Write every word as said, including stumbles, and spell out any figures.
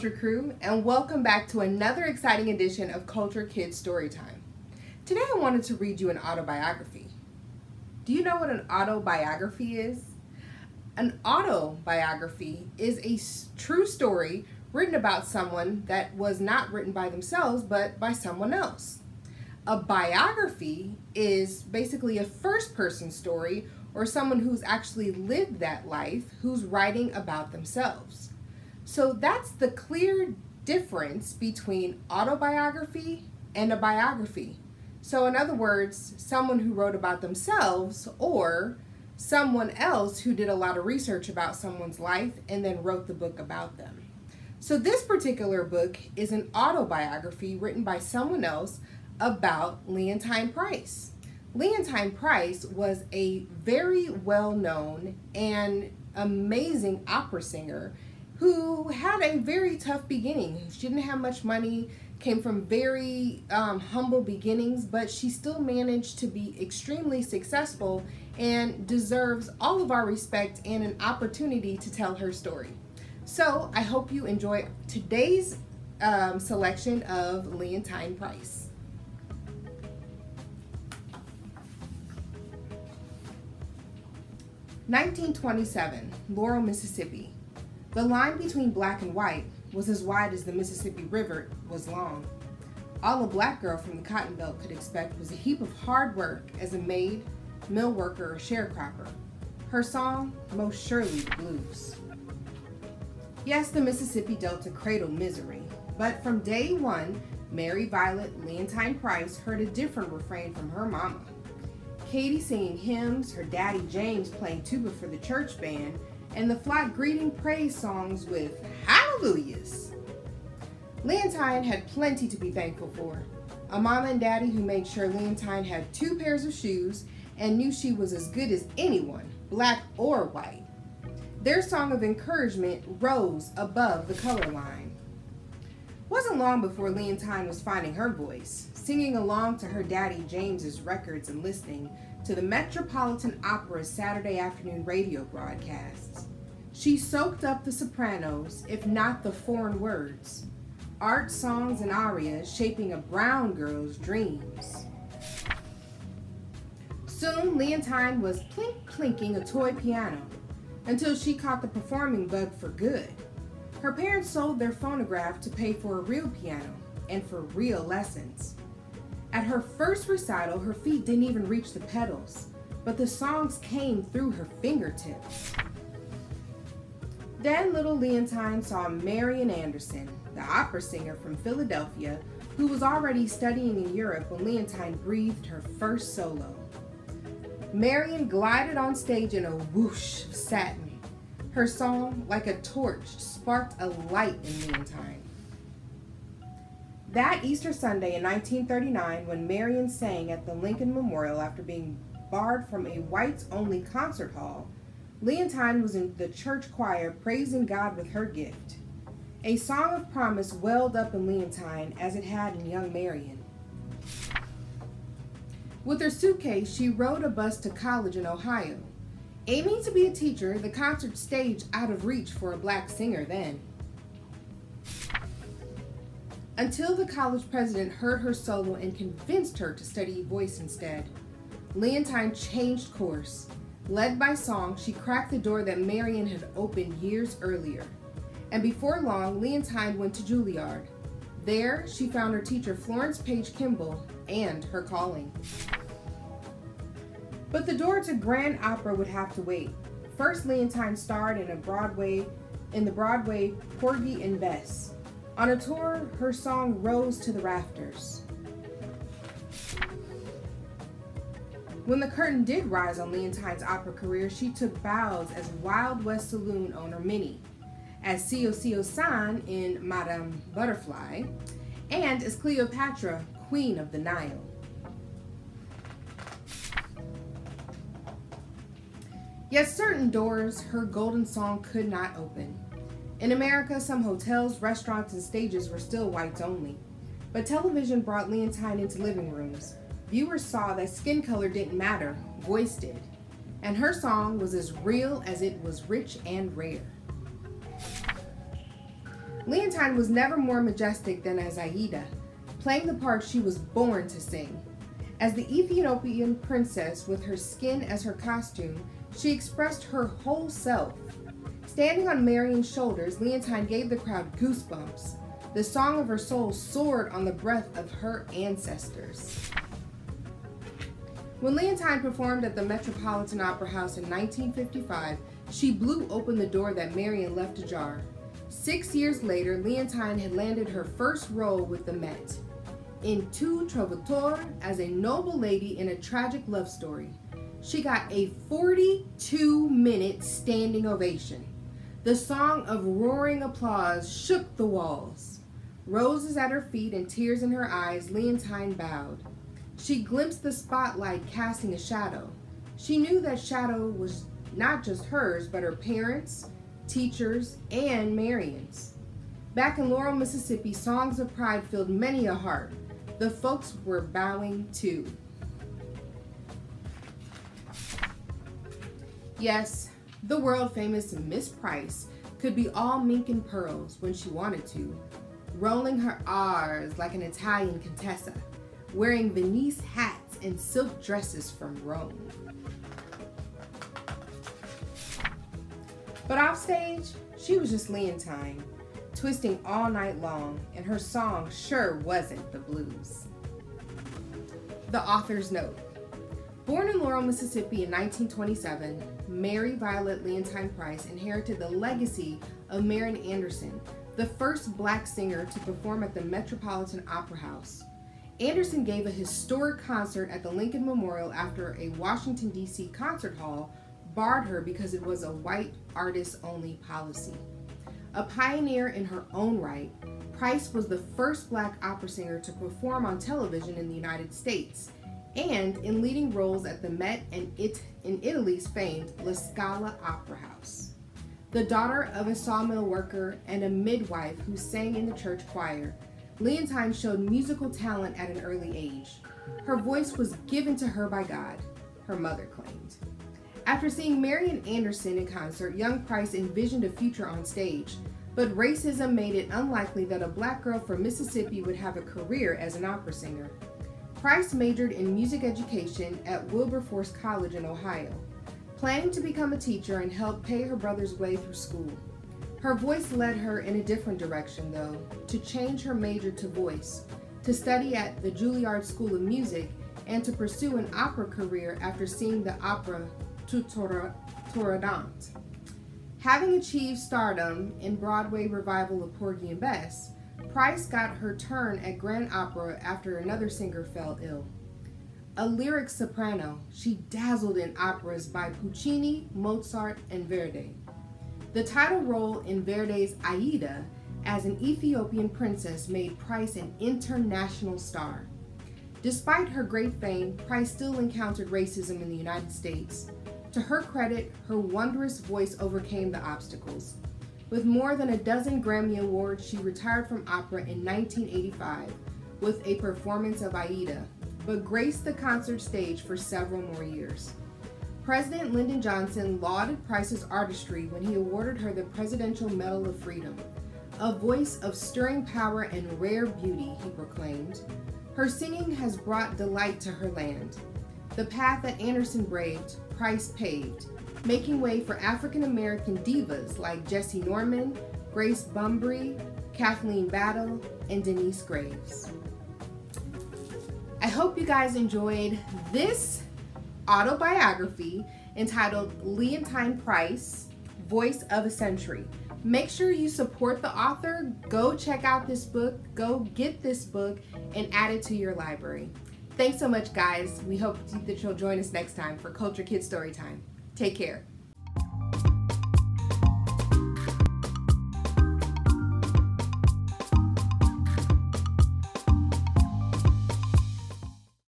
Culture Crew, and welcome back to another exciting edition of Culture Kids Storytime. Today I wanted to read you an autobiography. Do you know what an autobiography is? An autobiography is a true story written about someone that was not written by themselves, but by someone else. A biography is basically a first-person story, or someone who's actually lived that life, who's writing about themselves. So that's the clear difference between autobiography and a biography. So in other words, someone who wrote about themselves or someone else who did a lot of research about someone's life and then wrote the book about them. So this particular book is an autobiography written by someone else about Leontyne Price. Leontyne Price was a very well-known and amazing opera singer who had a very tough beginning. She didn't have much money, came from very um, humble beginnings, but she still managed to be extremely successful and deserves all of our respect and an opportunity to tell her story. So I hope you enjoy today's um, selection of Leontyne Price. nineteen twenty-seven, Laurel, Mississippi. The line between black and white was as wide as the Mississippi River was long. All a black girl from the Cotton Belt could expect was a heap of hard work as a maid, mill worker, or sharecropper. Her song, most surely the blues. Yes, the Mississippi Delta cradled misery, but from day one, Mary Violet Leontyne Price heard a different refrain from her mama. Katie singing hymns, her daddy James playing tuba for the church band, and the flock greeting praise songs with hallelujahs. Leontyne had plenty to be thankful for. A mama and daddy who made sure Leontyne had two pairs of shoes and knew she was as good as anyone, black or white. Their song of encouragement rose above the color line. It wasn't long before Leontyne was finding her voice, singing along to her daddy James's records and listening to the Metropolitan Opera's Saturday afternoon radio broadcasts. She soaked up the sopranos, if not the foreign words, art songs and arias shaping a brown girl's dreams. Soon, Leontyne was plink plinking a toy piano until she caught the performing bug for good. Her parents sold their phonograph to pay for a real piano and for real lessons. At her first recital, her feet didn't even reach the pedals, but the songs came through her fingertips. Then little Leontyne saw Marian Anderson, the opera singer from Philadelphia, who was already studying in Europe when Leontyne breathed her first solo. Marian glided on stage in a whoosh of satin. Her song, like a torch, sparked a light in Leontyne. That Easter Sunday in nineteen thirty-nine, when Marian sang at the Lincoln Memorial after being barred from a whites-only concert hall, Leontyne was in the church choir praising God with her gift. A song of promise welled up in Leontyne as it had in young Marian. With her suitcase, she rode a bus to college in Ohio. Aiming to be a teacher, the concert stage out of reach for a black singer then. Until the college president heard her solo and convinced her to study voice instead. Leontyne changed course. Led by song, she cracked the door that Marian had opened years earlier. And before long, Leontyne went to Juilliard. There, she found her teacher Florence Page Kimball and her calling. But the door to grand opera would have to wait. First, Leontyne starred in a Broadway, in the Broadway Porgy and Bess. On a tour, her song rose to the rafters. When the curtain did rise on Leontyne's opera career, she took bows as Wild West Saloon owner Minnie, as Sio Sio San in Madame Butterfly, and as Cleopatra, Queen of the Nile. Yet certain doors her golden song could not open. In America, some hotels, restaurants, and stages were still whites only. But television brought Leontyne into living rooms. Viewers saw that skin color didn't matter, voice did. And her song was as real as it was rich and rare. Leontyne was never more majestic than as Aida, playing the part she was born to sing. As the Ethiopian princess with her skin as her costume, she expressed her whole self. Standing on Marian's shoulders, Leontyne gave the crowd goosebumps. The song of her soul soared on the breath of her ancestors. When Leontyne performed at the Metropolitan Opera House in nineteen fifty-five, she blew open the door that Marian left ajar. Six years later, Leontyne had landed her first role with the Met in Il Trovatore as a noble lady in a tragic love story. She got a forty-two minute standing ovation. The song of roaring applause shook the walls. Roses at her feet and tears in her eyes, Leontyne bowed. She glimpsed the spotlight casting a shadow. She knew that shadow was not just hers, but her parents', teachers, and Marian's. Back in Laurel, Mississippi, songs of pride filled many a heart. The folks were bowing too. Yes, the world-famous Miss Price could be all mink and pearls when she wanted to, rolling her R's like an Italian contessa, wearing Venice hats and silk dresses from Rome. But offstage, she was just Leontyne, twisting all night long, and her song sure wasn't the blues. The author's note. Born in Laurel, Mississippi in nineteen twenty-seven, Mary Violet Leontyne Price inherited the legacy of Marian Anderson, the first black singer to perform at the Metropolitan Opera House. Anderson gave a historic concert at the Lincoln Memorial after a Washington, D C concert hall barred her because it was a white artist-only policy. A pioneer in her own right, Price was the first black opera singer to perform on television in the United States and in leading roles at the Met and it in Italy's famed La Scala Opera House. The daughter of a sawmill worker and a midwife who sang in the church choir, Leontyne showed musical talent at an early age. Her voice was given to her by God, her mother claimed. After seeing Marian Anderson in concert, young Price envisioned a future on stage, but racism made it unlikely that a black girl from Mississippi would have a career as an opera singer. Price majored in music education at Wilberforce College in Ohio, planning to become a teacher and help pay her brother's way through school. Her voice led her in a different direction, though, to change her major to voice, to study at the Juilliard School of Music, and to pursue an opera career after seeing the opera Turandot. Having achieved stardom in Broadway revival of Porgy and Bess, Price got her turn at Grand Opera after another singer fell ill. A lyric soprano, she dazzled in operas by Puccini, Mozart, and Verdi. The title role in Verdi's Aida as an Ethiopian princess made Price an international star. Despite her great fame, Price still encountered racism in the United States. To her credit, her wondrous voice overcame the obstacles. With more than a dozen Grammy Awards, she retired from opera in nineteen eighty-five with a performance of Aida, but graced the concert stage for several more years. President Lyndon Johnson lauded Price's artistry when he awarded her the Presidential Medal of Freedom. A voice of stirring power and rare beauty, he proclaimed. Her singing has brought delight to her land. The path that Anderson braved, Price paved, making way for African-American divas like Jesse Norman, Grace Bumbrey, Kathleen Battle, and Denise Graves. I hope you guys enjoyed this autobiography entitled Leontyne Price, Voice of a Century. Make sure you support the author, go check out this book, go get this book, and add it to your library. Thanks so much, guys. We hope that you'll join us next time for Culture Kids Storytime. Take care.